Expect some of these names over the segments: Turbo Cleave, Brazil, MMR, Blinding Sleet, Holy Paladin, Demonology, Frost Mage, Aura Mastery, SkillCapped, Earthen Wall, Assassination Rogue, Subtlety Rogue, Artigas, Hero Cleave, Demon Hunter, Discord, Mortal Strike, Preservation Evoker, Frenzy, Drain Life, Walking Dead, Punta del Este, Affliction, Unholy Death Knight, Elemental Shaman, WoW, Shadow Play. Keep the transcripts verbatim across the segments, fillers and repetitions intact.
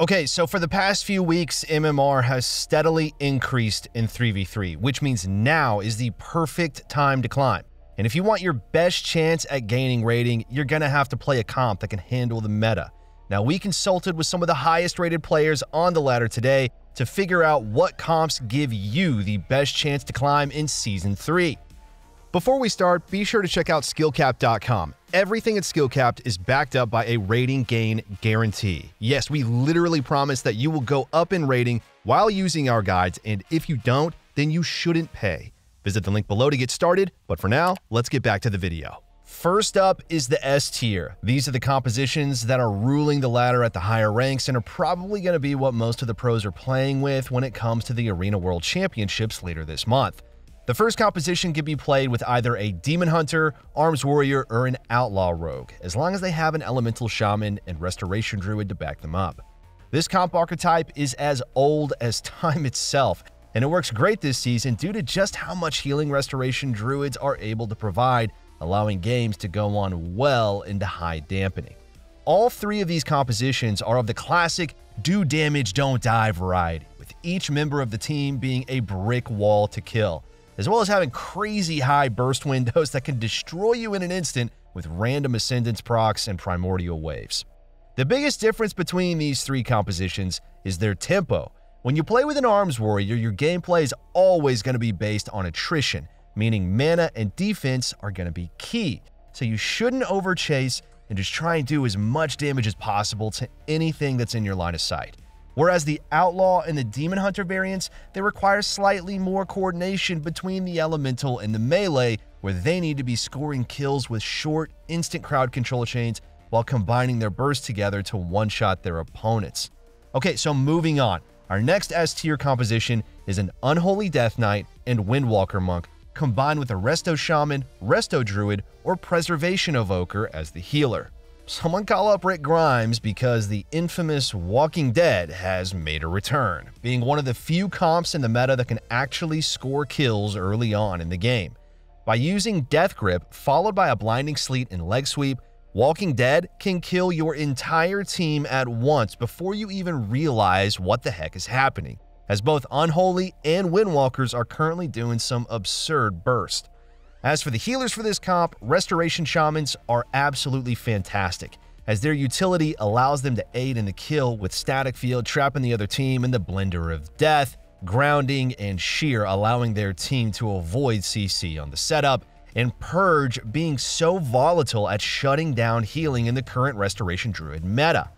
Okay, so for the past few weeks, M M R has steadily increased in three v three, which means now is the perfect time to climb. And if you want your best chance at gaining rating, you're gonna have to play a comp that can handle the meta. Now, we consulted with some of the highest rated players on the ladder today to figure out what comps give you the best chance to climb in season three. Before we start, be sure to check out skill capped dot com. Everything at SkillCapped is backed up by a rating gain guarantee. Yes, we literally promise that you will go up in rating while using our guides, and if you don't, then you shouldn't pay. Visit the link below to get started, but for now, let's get back to the video. First up is the S tier. These are the compositions that are ruling the ladder at the higher ranks and are probably going to be what most of the pros are playing with when it comes to the Arena World Championships later this month. The first composition can be played with either a Demon Hunter, Arms Warrior, or an Outlaw Rogue, as long as they have an Elemental Shaman and Restoration Druid to back them up. This comp archetype is as old as time itself, and it works great this season due to just how much healing Restoration Druids are able to provide, allowing games to go on well into high dampening. All three of these compositions are of the classic do damage, don't die variety, with each member of the team being a brick wall to kill, as well as having crazy high burst windows that can destroy you in an instant with random ascendance procs and primordial waves. The biggest difference between these three compositions is their tempo. When you play with an Arms Warrior, your gameplay is always going to be based on attrition, meaning mana and defense are going to be key, so you shouldn't overchase and just try and do as much damage as possible to anything that's in your line of sight. Whereas the Outlaw and the Demon Hunter variants, they require slightly more coordination between the Elemental and the Melee, where they need to be scoring kills with short, instant crowd control chains while combining their bursts together to one-shot their opponents. Okay, so moving on. Our next S-tier composition is an Unholy Death Knight and Windwalker Monk, combined with a Resto Shaman, Resto Druid, or Preservation Evoker as the healer. Someone call up Rick Grimes because the infamous Walking Dead has made a return, being one of the few comps in the meta that can actually score kills early on in the game. By using Death Grip, followed by a Blinding Sleet and Leg Sweep, Walking Dead can kill your entire team at once before you even realize what the heck is happening, as both Unholy and Windwalkers are currently doing some absurd burst. As for the healers for this comp, Restoration Shamans are absolutely fantastic, as their utility allows them to aid in the kill with Static Field trapping the other team in the Blender of Death, Grounding, and Shear, allowing their team to avoid C C on the setup, and Purge being so volatile at shutting down healing in the current Restoration Druid meta.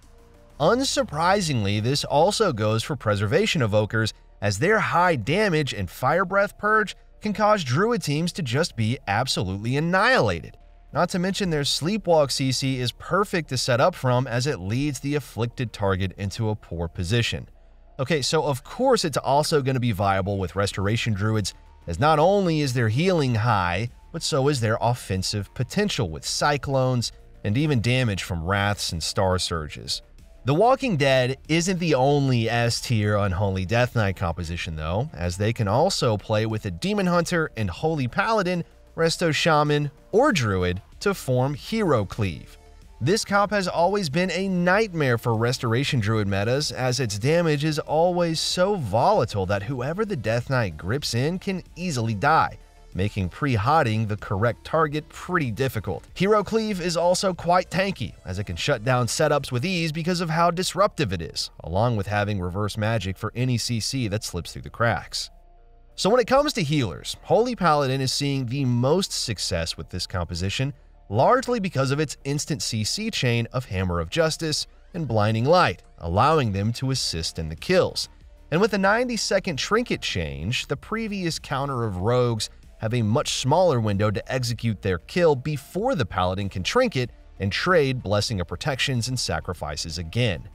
Unsurprisingly, this also goes for Preservation Evokers, as their high damage and Fire Breath Purge can cause Druid teams to just be absolutely annihilated. Not to mention their Sleepwalk C C is perfect to set up from, as it leads the afflicted target into a poor position. Okay, so of course it's also going to be viable with Restoration Druids, as not only is their healing high, but so is their offensive potential with Cyclones and even damage from Wraths and Star Surges. The Walking Dead isn't the only S-tier Unholy Death Knight composition though, as they can also play with a Demon Hunter and Holy Paladin, Resto Shaman, or Druid to form Hero Cleave. This comp has always been a nightmare for Restoration Druid metas, as its damage is always so volatile that whoever the Death Knight grips in can easily die, making pre-hotting the correct target pretty difficult. Hero Cleave is also quite tanky, as it can shut down setups with ease because of how disruptive it is, along with having reverse magic for any C C that slips through the cracks. So when it comes to healers, Holy Paladin is seeing the most success with this composition, largely because of its instant C C chain of Hammer of Justice and Blinding Light, allowing them to assist in the kills. And with a ninety second trinket change, the previous counter of Rogues have a much smaller window to execute their kill before the Paladin can trinket and trade Blessing of Protections and Sacrifices again.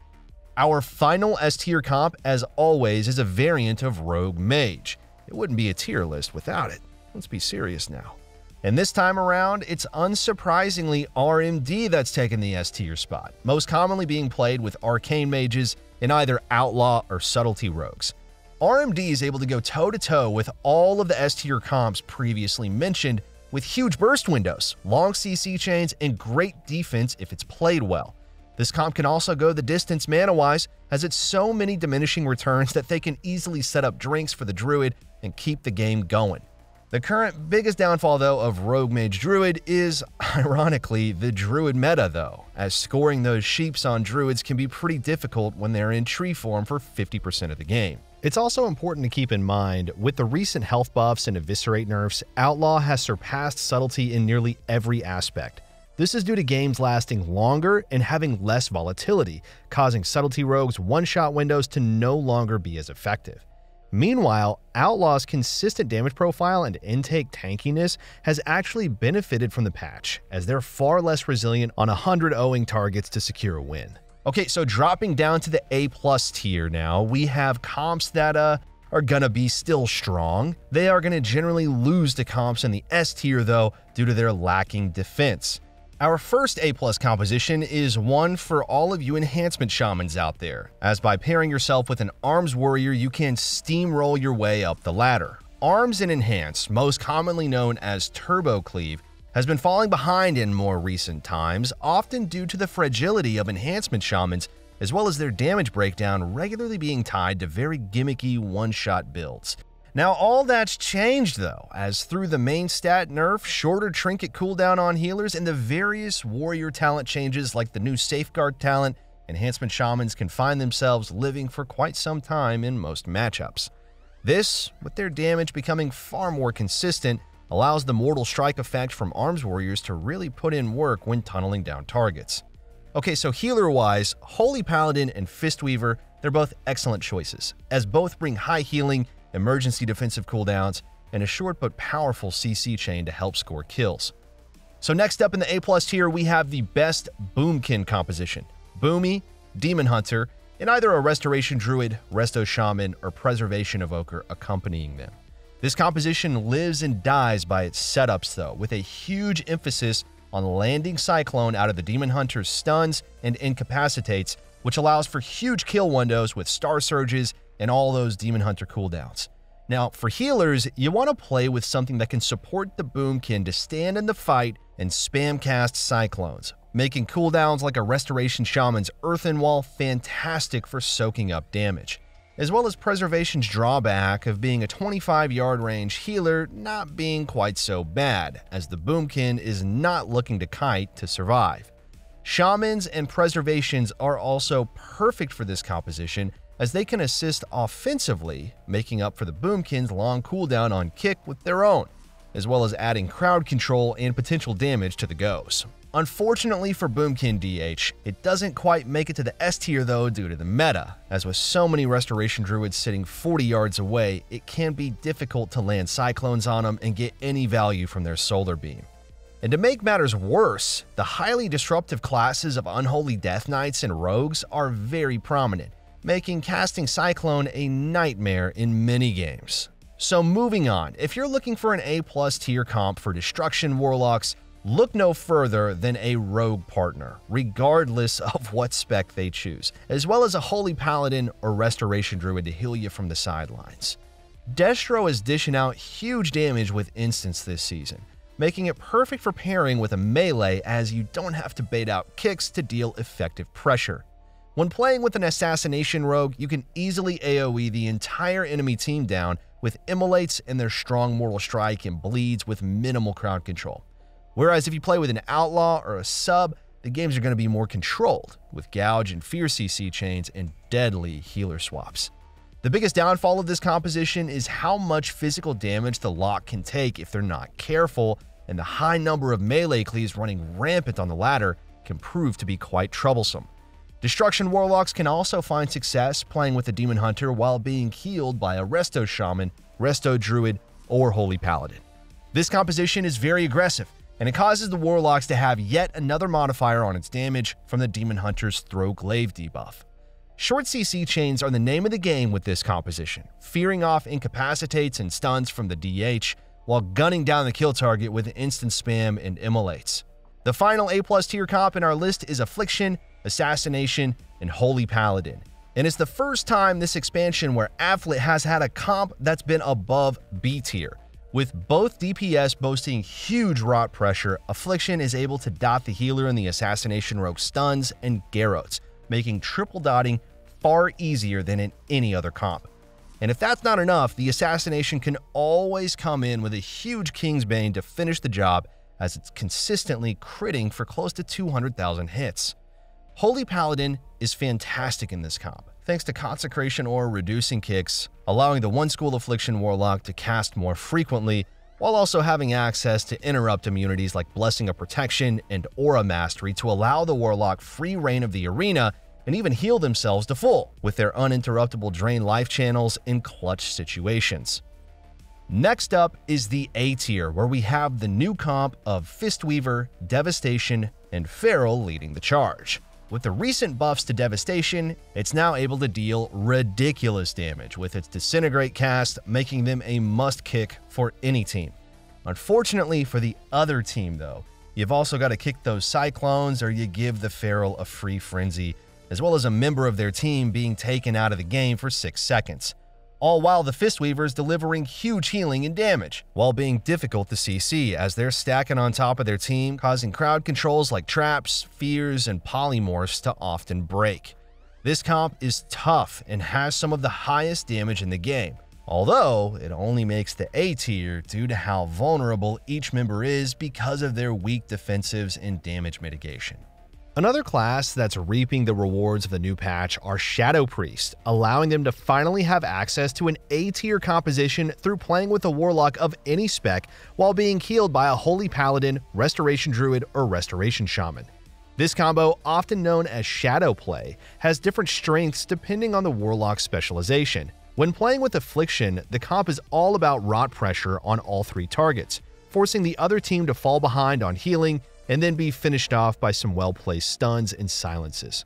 Our final S-tier comp, as always, is a variant of Rogue Mage. It wouldn't be a tier list without it. Let's be serious now. And this time around, it's unsurprisingly R M D that's taken the S-tier spot, most commonly being played with Arcane Mages in either Outlaw or Subtlety Rogues. R M D is able to go toe-to-toe with all of the S-tier comps previously mentioned, with huge burst windows, long C C chains, and great defense if it's played well. This comp can also go the distance mana-wise, as it's so many diminishing returns that they can easily set up drinks for the Druid and keep the game going. The current biggest downfall, though, of Rogue Mage Druid is, ironically, the Druid meta, though, as scoring those sheeps on Druids can be pretty difficult when they're in tree form for fifty percent of the game. It's also important to keep in mind, with the recent health buffs and Eviscerate nerfs, Outlaw has surpassed Subtlety in nearly every aspect. This is due to games lasting longer and having less volatility, causing Subtlety Rogue's one-shot windows to no longer be as effective. Meanwhile, Outlaw's consistent damage profile and intake tankiness has actually benefited from the patch, as they're far less resilient on one hundred oh-ing targets to secure a win. Okay, so dropping down to the A plus tier now, we have comps that uh, are gonna be still strong. They are gonna generally lose to comps in the S tier, though, due to their lacking defense. Our first A plus composition is one for all of you Enhancement Shamans out there, as by pairing yourself with an Arms Warrior, you can steamroll your way up the ladder. Arms and Enhance, most commonly known as Turbo Cleave, has been falling behind in more recent times, often due to the fragility of Enhancement Shamans, as well as their damage breakdown regularly being tied to very gimmicky one-shot builds. Now, all that's changed, though, as through the main stat nerf, shorter trinket cooldown on healers, and the various warrior talent changes like the new Safeguard talent, Enhancement Shamans can find themselves living for quite some time in most matchups. This, with their damage becoming far more consistent, allows the Mortal Strike effect from Arms Warriors to really put in work when tunneling down targets. Okay, so healer-wise, Holy Paladin and Fistweaver, they're both excellent choices, as both bring high healing, emergency defensive cooldowns, and a short but powerful C C chain to help score kills. So next up in the A plus tier, we have the best Boomkin composition. Boomy, Demon Hunter, and either a Restoration Druid, Resto Shaman, or Preservation Evoker accompanying them. This composition lives and dies by its setups, though, with a huge emphasis on landing Cyclone out of the Demon Hunter's stuns and incapacitates, which allows for huge kill windows with Star Surges and all those Demon Hunter cooldowns. Now, for healers, you want to play with something that can support the Boomkin to stand in the fight and spam cast Cyclones, making cooldowns like a Restoration Shaman's Earthen Wall fantastic for soaking up damage, as well as Preservation's drawback of being a twenty-five yard range healer not being quite so bad, as the Boomkin is not looking to kite to survive. Shamans and Preservations are also perfect for this composition, as they can assist offensively, making up for the Boomkin's long cooldown on kick with their own, as well as adding crowd control and potential damage to the goes. Unfortunately for Boomkin D H, it doesn't quite make it to the S tier, though, due to the meta, as with so many Restoration Druids sitting forty yards away, it can be difficult to land Cyclones on them and get any value from their Solar Beam. And to make matters worse, the highly disruptive classes of Unholy Death Knights and Rogues are very prominent, making casting Cyclone a nightmare in many games. So moving on, if you're looking for an A plus tier comp for Destruction Warlocks, look no further than a Rogue partner, regardless of what spec they choose, as well as a Holy Paladin or Restoration Druid to heal you from the sidelines. Destro is dishing out huge damage with instants this season, making it perfect for pairing with a melee, as you don't have to bait out kicks to deal effective pressure. When playing with an Assassination Rogue, you can easily AoE the entire enemy team down with Immolates and their strong Mortal Strike and bleeds with minimal crowd control. Whereas if you play with an Outlaw or a Sub, the games are going to be more controlled, with Gouge and Fear C C chains and deadly healer swaps. The biggest downfall of this composition is how much physical damage the lock can take if they're not careful, and the high number of melee cleaves running rampant on the ladder can prove to be quite troublesome. Destruction Warlocks can also find success playing with a Demon Hunter while being healed by a Resto Shaman, Resto Druid, or Holy Paladin. This composition is very aggressive, and it causes the Warlocks to have yet another modifier on its damage from the Demon Hunter's Throatglaive debuff. Short C C chains are the name of the game with this composition, fearing off incapacitates and stuns from the D H, while gunning down the kill target with instant spam and Immolates. The final A plus tier comp in our list is Affliction, Assassination, and Holy Paladin. And it's the first time this expansion where Affliction has had a comp that's been above B tier, With both D P S boasting huge rot pressure, Affliction is able to dot the healer in the Assassination Rogue stuns and Garrots, making triple dotting far easier than in any other comp. And if that's not enough, the Assassination can always come in with a huge Kingsbane to finish the job, as it's consistently critting for close to two hundred thousand hits. Holy Paladin is fantastic in this comp, thanks to Consecration Aura reducing kicks, allowing the one-school Affliction Warlock to cast more frequently, while also having access to interrupt immunities like Blessing of Protection and Aura Mastery to allow the Warlock free reign of the arena and even heal themselves to full with their uninterruptible drain life channels in clutch situations. Next up is the A tier, where we have the new comp of Fistweaver, Devastation, and Feral leading the charge. With the recent buffs to Devastation, it's now able to deal ridiculous damage with its Disintegrate cast, making them a must-kick for any team. Unfortunately for the other team, though, you've also got to kick those Cyclones or you give the Feral a free frenzy, as well as a member of their team being taken out of the game for six seconds, all while the Fistweaver is delivering huge healing and damage, while being difficult to C C as they're stacking on top of their team, causing crowd controls like traps, fears, and polymorphs to often break. This comp is tough and has some of the highest damage in the game, although it only makes the A tier due to how vulnerable each member is because of their weak defensives and damage mitigation. Another class that's reaping the rewards of the new patch are Shadow Priest, allowing them to finally have access to an A-tier composition through playing with a Warlock of any spec while being healed by a Holy Paladin, Restoration Druid, or Restoration Shaman. This combo, often known as Shadow Play, has different strengths depending on the Warlock's specialization. When playing with Affliction, the comp is all about rot pressure on all three targets, forcing the other team to fall behind on healing, and then be finished off by some well-placed stuns and silences.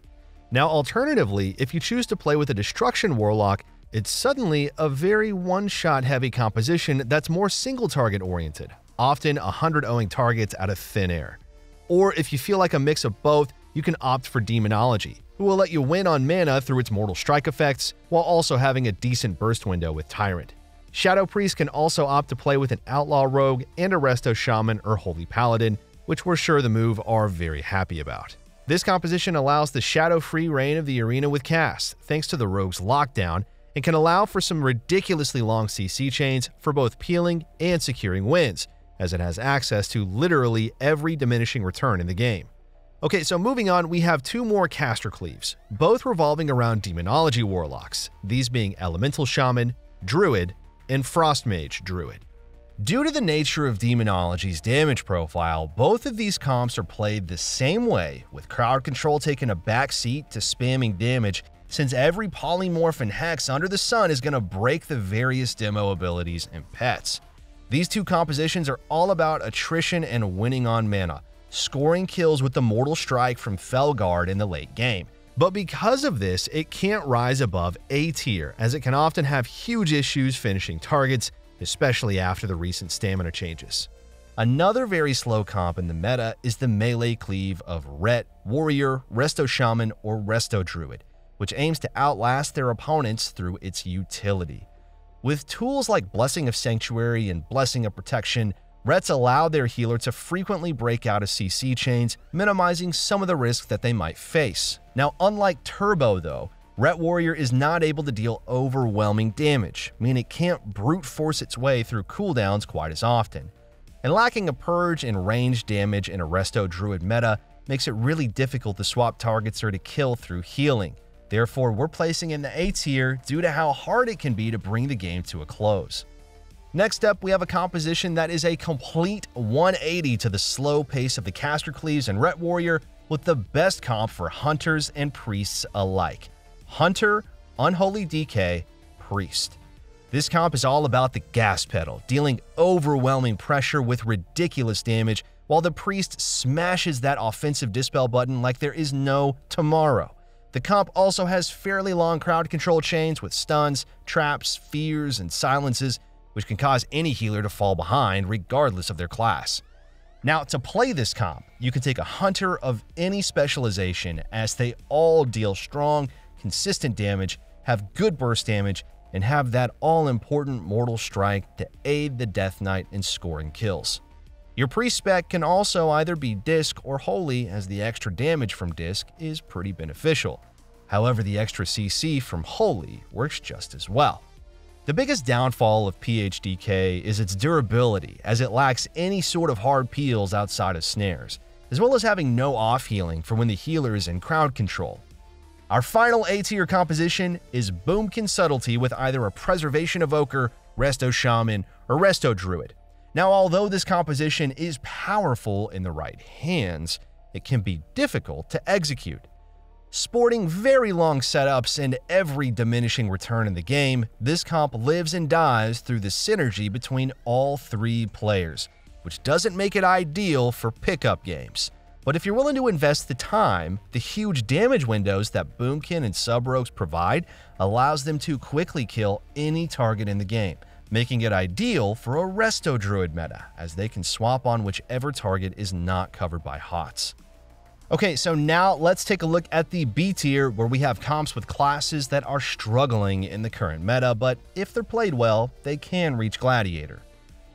Now, alternatively, if you choose to play with a Destruction Warlock, it's suddenly a very one-shot heavy composition that's more single-target oriented, often one hundred ohing targets out of thin air. Or if you feel like a mix of both, you can opt for Demonology, who will let you win on mana through its Mortal Strike effects, while also having a decent burst window with Tyrant. Shadow Priest can also opt to play with an Outlaw Rogue and a Resto Shaman or Holy Paladin, which we're sure the move are very happy about. This composition allows the shadow-free reign of the arena with cast, thanks to the Rogue's lockdown, and can allow for some ridiculously long C C chains for both peeling and securing wins, as it has access to literally every diminishing return in the game. Okay, so moving on, we have two more caster cleaves, both revolving around Demonology Warlocks, these being Elemental Shaman, Druid, and Frostmage Druid. Due to the nature of Demonology's damage profile, both of these comps are played the same way, with crowd control taking a backseat to spamming damage, since every polymorph and hex under the sun is going to break the various demo abilities and pets. These two compositions are all about attrition and winning on mana, scoring kills with the Mortal Strike from Felguard in the late game. But because of this, it can't rise above A tier, as it can often have huge issues finishing targets, especially after the recent stamina changes. Another very slow comp in the meta is the melee cleave of Ret, Warrior, Resto Shaman, or Resto Druid, which aims to outlast their opponents through its utility. With tools like Blessing of Sanctuary and Blessing of Protection, Rets allow their healer to frequently break out of C C chains, minimizing some of the risks that they might face. Now, unlike Turbo though, Ret Warrior is not able to deal overwhelming damage, meaning it can't brute force its way through cooldowns quite as often. And lacking a Purge and range damage in a Resto Druid meta makes it really difficult to swap targets or to kill through healing. Therefore, we're placing in the A tier due to how hard it can be to bring the game to a close. Next up, we have a composition that is a complete one eighty to the slow pace of the caster cleaves and Ret Warrior, with the best comp for hunters and priests alike. Hunter, Unholy D K, Priest. This comp is all about the gas pedal, dealing overwhelming pressure with ridiculous damage, while the Priest smashes that offensive dispel button like there is no tomorrow. The comp also has fairly long crowd control chains with stuns, traps, fears, and silences, which can cause any healer to fall behind regardless of their class. Now, to play this comp, you can take a Hunter of any specialization, as they all deal strong, consistent damage, have good burst damage, and have that all-important Mortal Strike to aid the Death Knight in scoring kills. Your priest spec can also either be disc or holy, as the extra damage from disc is pretty beneficial. However, the extra C C from holy works just as well. The biggest downfall of P H D K is its durability, as it lacks any sort of hard peels outside of snares, as well as having no off healing for when the healer is in crowd control. Our final A-tier composition is Boomkin Subtlety with either a Preservation Evoker, Resto Shaman, or Resto Druid. Now, although this composition is powerful in the right hands, it can be difficult to execute. Sporting very long setups and every diminishing return in the game, this comp lives and dies through the synergy between all three players, which doesn't make it ideal for pickup games. But if you're willing to invest the time, the huge damage windows that Boomkin and Sub-Rogues provide allows them to quickly kill any target in the game, making it ideal for a Resto Druid meta, as they can swap on whichever target is not covered by H O T S. Okay, so now let's take a look at the B tier, where we have comps with classes that are struggling in the current meta, but if they're played well, they can reach Gladiator.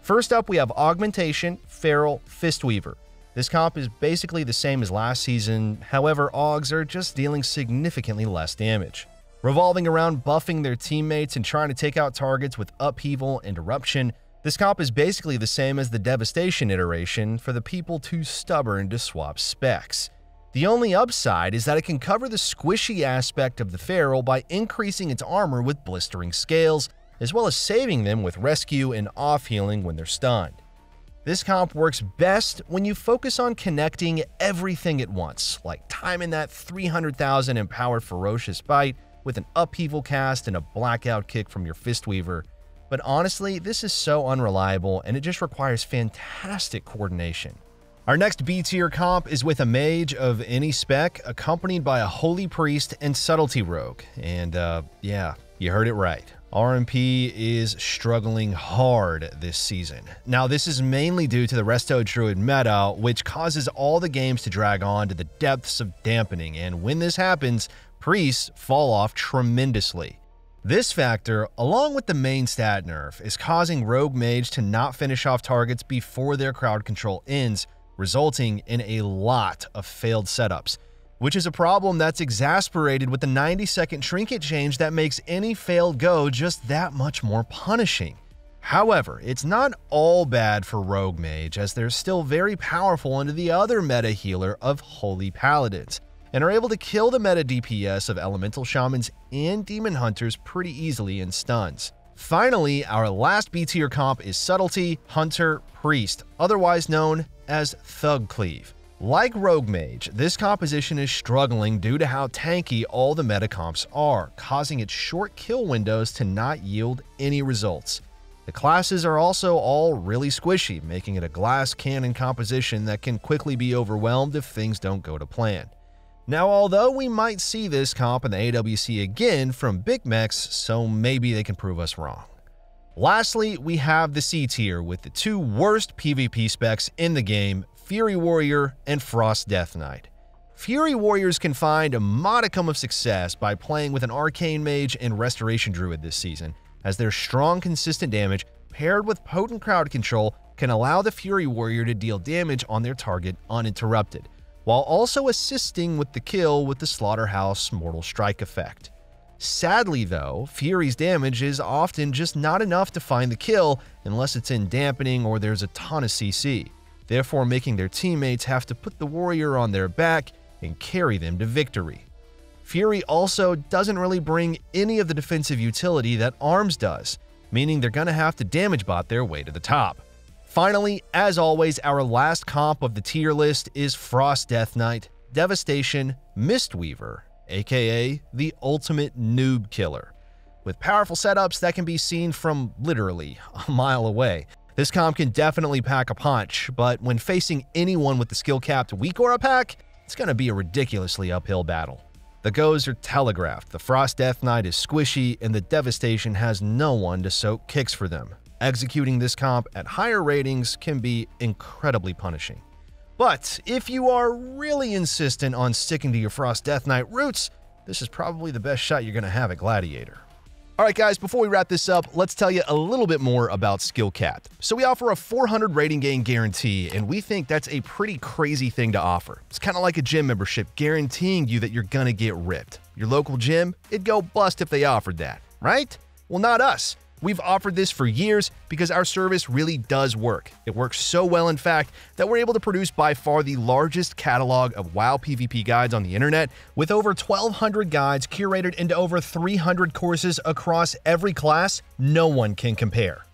First up, we have Augmentation, Feral, Fistweaver. This comp is basically the same as last season, however, Augs are just dealing significantly less damage. Revolving around buffing their teammates and trying to take out targets with Upheaval and Eruption, this comp is basically the same as the Devastation iteration for the people too stubborn to swap specs. The only upside is that it can cover the squishy aspect of the Feral by increasing its armor with blistering scales, as well as saving them with rescue and off-healing when they're stunned. This comp works best when you focus on connecting everything at once, like timing that three hundred thousand empowered ferocious bite with an Upheaval cast and a blackout kick from your Fistweaver. But honestly, this is so unreliable, and it just requires fantastic coordination. Our next B-tier comp is with a mage of any spec, accompanied by a Holy Priest and Subtlety Rogue. And uh, yeah, you heard it right. R M P is struggling hard this season. Now, this is mainly due to the Resto Druid meta, which causes all the games to drag on to the depths of dampening, and when this happens, priests fall off tremendously. This factor, along with the main stat nerf, is causing Rogue Mage to not finish off targets before their crowd control ends, resulting in a lot of failed setups, which is a problem that's exacerbated with the ninety second trinket change that makes any failed go just that much more punishing. However, it's not all bad for Rogue Mage, as they're still very powerful under the other meta healer of Holy Paladins, and are able to kill the meta D P S of Elemental Shamans and Demon Hunters pretty easily in stuns. Finally, our last B-tier comp is Subtlety, Hunter, Priest, otherwise known as Thug Cleave. Like Rogue Mage, this composition is struggling due to how tanky all the meta comps are, causing its short kill windows to not yield any results. The classes are also all really squishy, making it a glass cannon composition that can quickly be overwhelmed if things don't go to plan. Now, although we might see this comp in the A W C again from Big Mechs, so maybe they can prove us wrong. Lastly, we have the C tier with the two worst PvP specs in the game, Fury Warrior and Frost Death Knight. Fury Warriors can find a modicum of success by playing with an Arcane Mage and Restoration Druid this season, as their strong, consistent damage paired with potent crowd control can allow the Fury Warrior to deal damage on their target uninterrupted, while also assisting with the kill with the Slaughterhouse Mortal Strike effect. Sadly though, Fury's damage is often just not enough to find the kill unless it's in dampening or there's a ton of C C, therefore making their teammates have to put the warrior on their back and carry them to victory. Fury also doesn't really bring any of the defensive utility that Arms does, meaning they're gonna have to damage bot their way to the top. Finally, as always, our last comp of the tier list is Frost Death Knight, Devastation, Mistweaver, aka the ultimate noob killer. With powerful setups that can be seen from literally a mile away, this comp can definitely pack a punch, but when facing anyone with the SkillCapped weak aura pack, it's going to be a ridiculously uphill battle. The goes are telegraphed, the Frost Death Knight is squishy, and the Devastation has no one to soak kicks for them. Executing this comp at higher ratings can be incredibly punishing. But if you are really insistent on sticking to your Frost Death Knight roots, this is probably the best shot you're going to have at Gladiator. All right, guys, before we wrap this up, let's tell you a little bit more about SkillCapped. So we offer a four hundred rating gain guarantee, and we think that's a pretty crazy thing to offer. It's kind of like a gym membership guaranteeing you that you're gonna get ripped. Your local gym, it'd go bust if they offered that, right? Well, not us. We've offered this for years because our service really does work. It works so well, in fact, that we're able to produce by far the largest catalog of WoW PvP guides on the internet, with over twelve hundred guides curated into over three hundred courses across every class. No one can compare.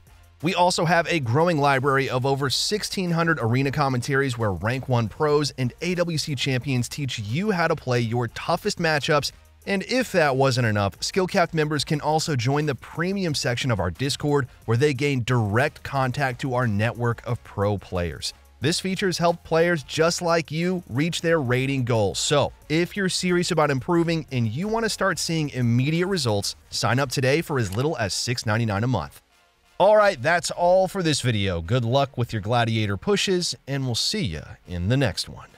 We also have a growing library of over sixteen hundred arena commentaries where rank one pros and A W C champions teach you how to play your toughest matchups. And if that wasn't enough, SkillCapped members can also join the premium section of our Discord, where they gain direct contact to our network of pro players. This feature's helped players just like you reach their rating goals. So if you're serious about improving and you want to start seeing immediate results, sign up today for as little as six ninety-nine a month. All right, that's all for this video. Good luck with your gladiator pushes, and we'll see you in the next one.